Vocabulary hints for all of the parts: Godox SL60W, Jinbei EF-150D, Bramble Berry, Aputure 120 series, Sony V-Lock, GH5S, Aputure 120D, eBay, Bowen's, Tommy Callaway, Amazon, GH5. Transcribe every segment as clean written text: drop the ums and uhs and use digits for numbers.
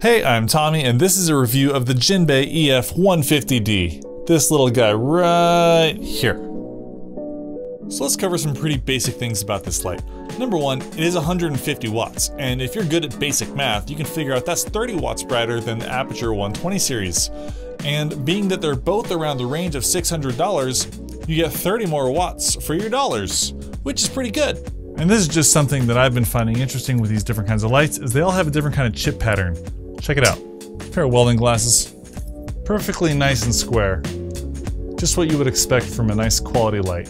Hey, I'm Tommy, and this is a review of the Jinbei EF-150D. This little guy right here. So let's cover some pretty basic things about this light. Number one, it is 150 watts, and if you're good at basic math, you can figure out that's 30 watts brighter than the Aputure 120 series. And being that they're both around the range of $600, you get 30 more watts for your dollars, which is pretty good. And this is just something that I've been finding interesting with these different kinds of lights, is they all have a different kind of chip pattern. Check it out. A pair of welding glasses, perfectly nice and square. Just what you would expect from a nice quality light.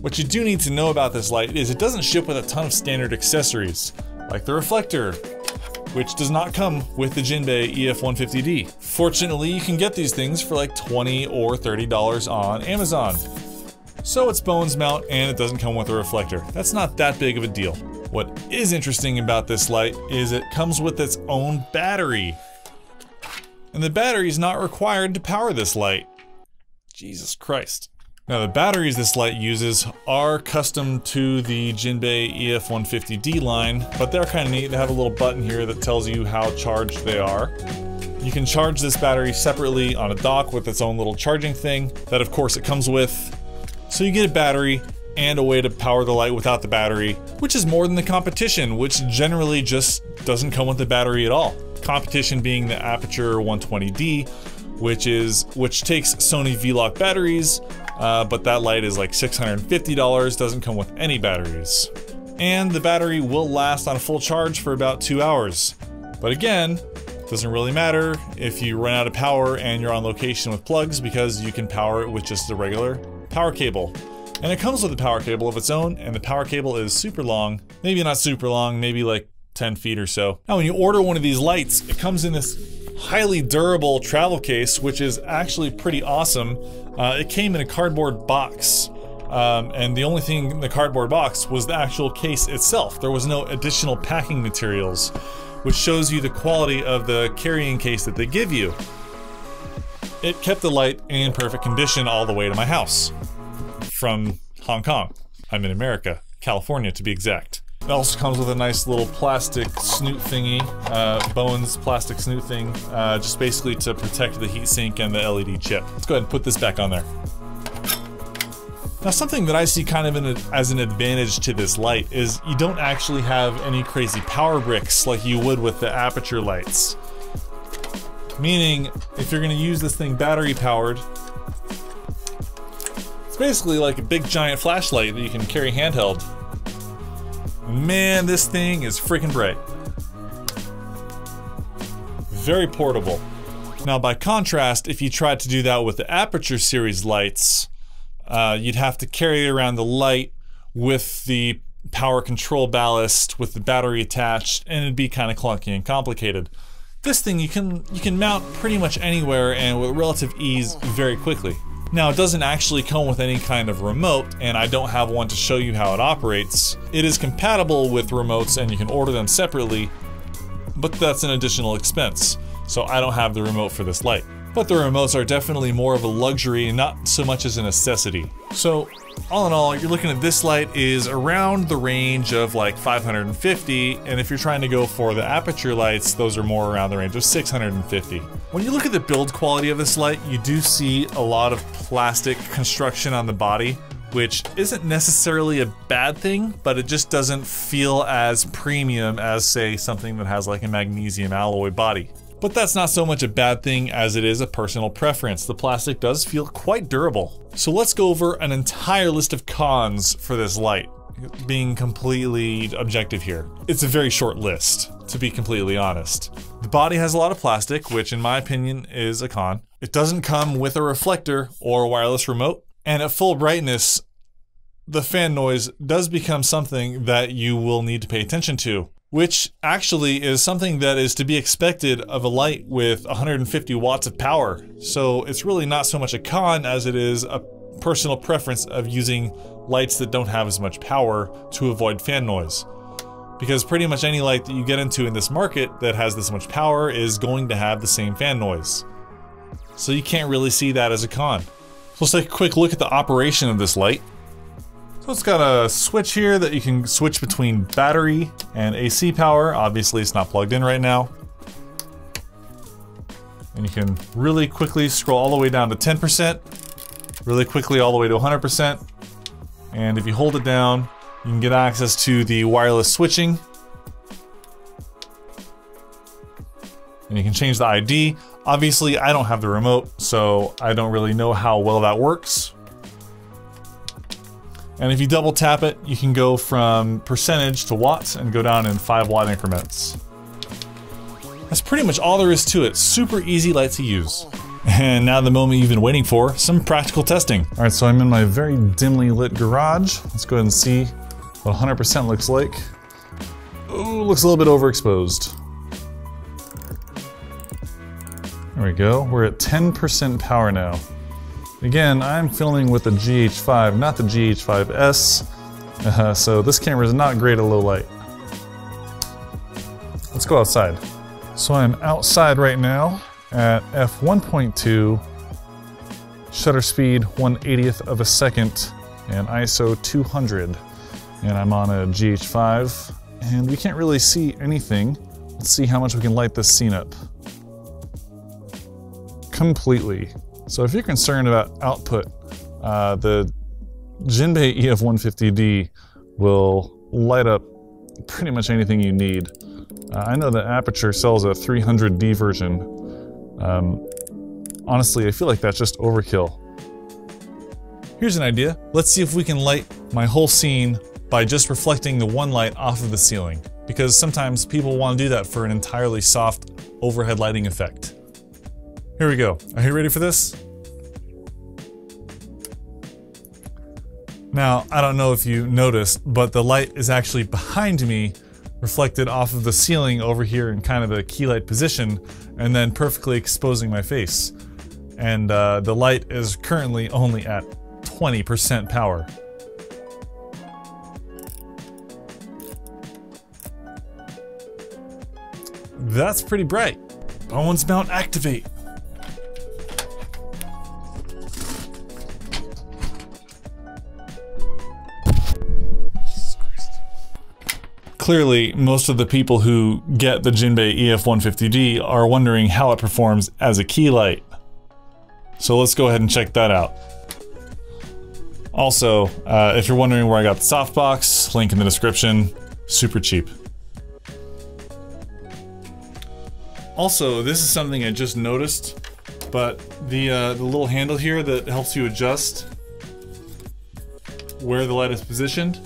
What you do need to know about this light is it doesn't ship with a ton of standard accessories, like the reflector, which does not come with the Jinbei EF-150D. Fortunately, you can get these things for like $20 or $30 on Amazon. So it's Bowen's mount and it doesn't come with a reflector. That's not that big of a deal. What is interesting about this light is it comes with its own battery. And the battery is not required to power this light. Jesus Christ. Now the batteries this light uses are custom to the Jinbei EF-150D line, but they're kind of neat. They have a little button here that tells you how charged they are. You can charge this battery separately on a dock with its own little charging thing that of course it comes with. So you get a battery and a way to power the light without the battery, which is more than the competition, which generally just doesn't come with the battery at all. Competition being the Aputure 120D, which takes Sony V-Lock batteries, but that light is like $650, doesn't come with any batteries. And the battery will last on a full charge for about 2 hours. But again, doesn't really matter if you run out of power and you're on location with plugs, because you can power it with just a regular power cable. And it comes with a power cable of its own, and the power cable is super long. Maybe not super long, maybe like 10 feet or so. Now when you order one of these lights, it comes in this highly durable travel case, which is actually pretty awesome. It came in a cardboard box, and the only thing in the cardboard box was the actual case itself. There was no additional packing materials, which shows you the quality of the carrying case that they give you. It kept the light in perfect condition all the way to my house. From Hong Kong. I'm in America, California to be exact. It also comes with a nice little plastic snoot thingy, Bowen's plastic snoot thing, just basically to protect the heatsink and the LED chip. Let's go ahead and put this back on there. Now something that I see kind of as an advantage to this light is you don't actually have any crazy power bricks like you would with the Aputure lights. Meaning, if you're gonna use this thing battery powered, basically like a big giant flashlight that you can carry handheld. Man, this thing is freaking bright. Very portable. Now by contrast, if you tried to do that with the Aputure series lights, you'd have to carry around the light with the power control ballast, with the battery attached, and it'd be kind of clunky and complicated. This thing you can mount pretty much anywhere and with relative ease very quickly. Now, it doesn't actually come with any kind of remote, and I don't have one to show you how it operates. It is compatible with remotes and you can order them separately, but that's an additional expense. So I don't have the remote for this light. But the remotes are definitely more of a luxury and not so much as a necessity. So all in all, you're looking at this light is around the range of like 550, and if you're trying to go for the Aputure lights, those are more around the range of 650. When you look at the build quality of this light, you do see a lot of plastic construction on the body, which isn't necessarily a bad thing, but it just doesn't feel as premium as, say, something that has like a magnesium alloy body. But that's not so much a bad thing as it is a personal preference. The plastic does feel quite durable. So let's go over an entire list of cons for this light, being completely objective here. It's a very short list, to be completely honest. The body has a lot of plastic, which in my opinion is a con. It doesn't come with a reflector or a wireless remote. And at full brightness, the fan noise does become something that you will need to pay attention to, which actually is something that is to be expected of a light with 150 watts of power. So it's really not so much a con as it is a personal preference of using lights that don't have as much power to avoid fan noise. Because pretty much any light that you get into in this market that has this much power is going to have the same fan noise. So you can't really see that as a con. So let's take a quick look at the operation of this light. So it's got a switch here that you can switch between battery and AC power. Obviously it's not plugged in right now. and you can really quickly scroll all the way down to 10%, really quickly all the way to 100%. And if you hold it down, you can get access to the wireless switching. And you can change the ID. Obviously, I don't have the remote, so I don't really know how well that works. And if you double tap it, you can go from percentage to watts and go down in 5 watt increments. That's pretty much all there is to it. Super easy, light to use. And now the moment you've been waiting for, some practical testing. All right, so I'm in my very dimly lit garage. Let's go ahead and see what 100% looks like. Ooh, looks a little bit overexposed. There we go, we're at 10% power now. Again, I'm filming with the GH5, not the GH5S, so this camera is not great at low light. Let's go outside. So I'm outside right now at f1.2, shutter speed 1/80th of a second, and ISO 200. And I'm on a GH5, and we can't really see anything. Let's see how much we can light this scene up. Completely. So if you're concerned about output, the Jinbei EF-150D will light up pretty much anything you need. I know that Aputure sells a 300D version. Honestly, I feel like that's just overkill. Here's an idea. Let's see if we can light my whole scene by just reflecting the one light off of the ceiling, because sometimes people want to do that for an entirely soft overhead lighting effect. Here we go. Are you ready for this? Now, I don't know if you noticed, but the light is actually behind me, reflected off of the ceiling over here in kind of a key light position, and then perfectly exposing my face. And the light is currently only at 20% power. That's pretty bright. Bowen's mount activate. Clearly, most of the people who get the Jinbei EF-150D are wondering how it performs as a key light. So let's go ahead and check that out. Also, if you're wondering where I got the softbox, link in the description, super cheap. Also, this is something I just noticed, but the little handle here that helps you adjust where the light is positioned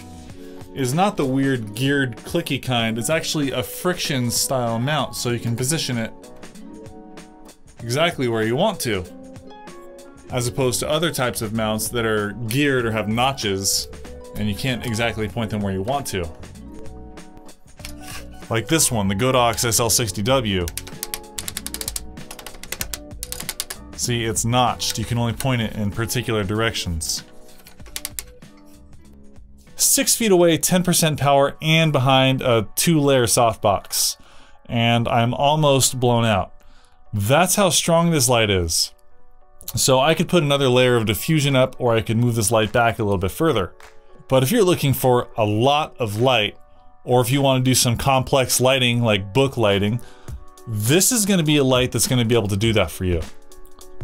is not the weird geared clicky kind. It's actually a friction style mount, so you can position it exactly where you want to, as opposed to other types of mounts that are geared or have notches and you can't exactly point them where you want to. Like this one, the Godox SL60W. See, it's notched. You can only point it in particular directions. 6 feet away, 10% power, and behind a 2-layer softbox. And I'm almost blown out. That's how strong this light is. So I could put another layer of diffusion up, or I could move this light back a little bit further. But if you're looking for a lot of light, or if you want to do some complex lighting like book lighting, this is going to be a light that's going to be able to do that for you.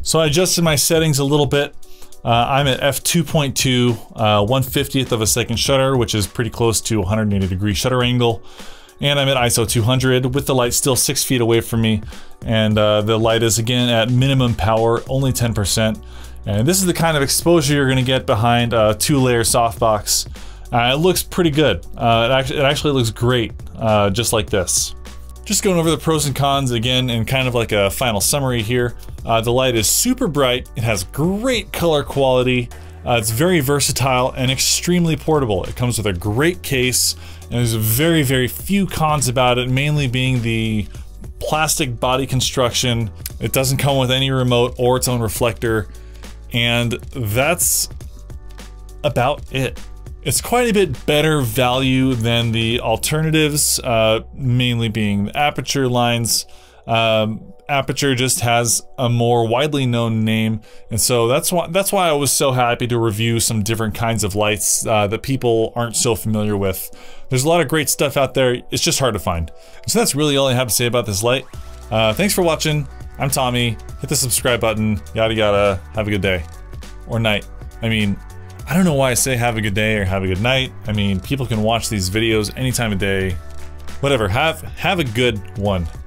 So I adjusted my settings a little bit. I'm at f2.2, 1/50th of a second shutter, which is pretty close to 180-degree shutter angle. And I'm at ISO 200 with the light still 6 feet away from me. And the light is again at minimum power, only 10%. And this is the kind of exposure you're gonna get behind a 2-layer softbox. It looks pretty good. It actually looks great, just like this. Just going over the pros and cons again and kind of like a final summary here. The light is super bright, it has great color quality, it's very versatile and extremely portable. It comes with a great case, and there's very, very few cons about it, mainly being the plastic body construction. It doesn't come with any remote or its own reflector, and that's about it. It's quite a bit better value than the alternatives, mainly being the Aputure lines. Aputure just has a more widely known name, and so that's why I was so happy to review some different kinds of lights that people aren't so familiar with. There's a lot of great stuff out there, it's just hard to find. So that's really all I have to say about this light. Thanks for watching. I'm Tommy. Hit the subscribe button. Yada yada. Have a good day. Or night. I mean, I don't know why I say have a good day or have a good night. I mean, people can watch these videos any time of day. Whatever. Have a good one.